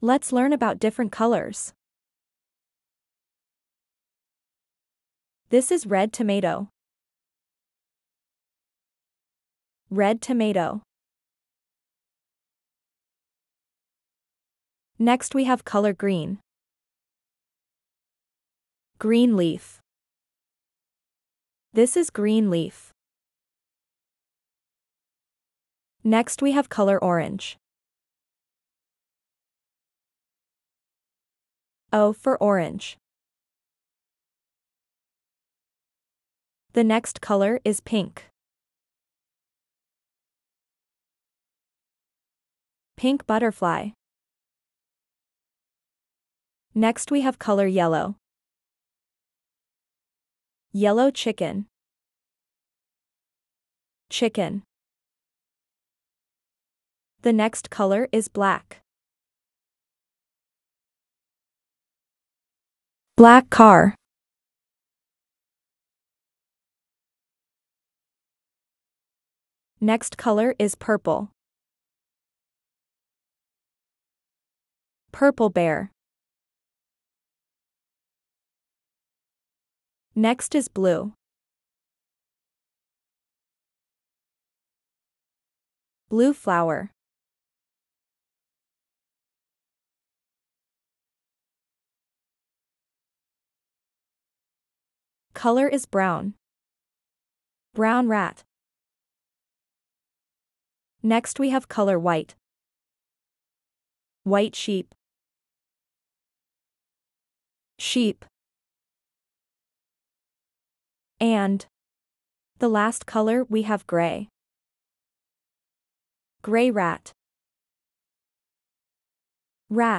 Let's learn about different colors. This is red tomato. Red tomato. Next we have color green. Green leaf. This is green leaf. Next we have color orange. O for orange. The next color is pink. Pink butterfly. Next we have color yellow. Yellow chicken. Chicken. The next color is black. Black car. Next color is purple. Purple bear. Next is blue. Blue flower. Color is brown. Brown rat. Next we have color white. White sheep. Sheep. And the last color we have gray. Gray rat. Rat.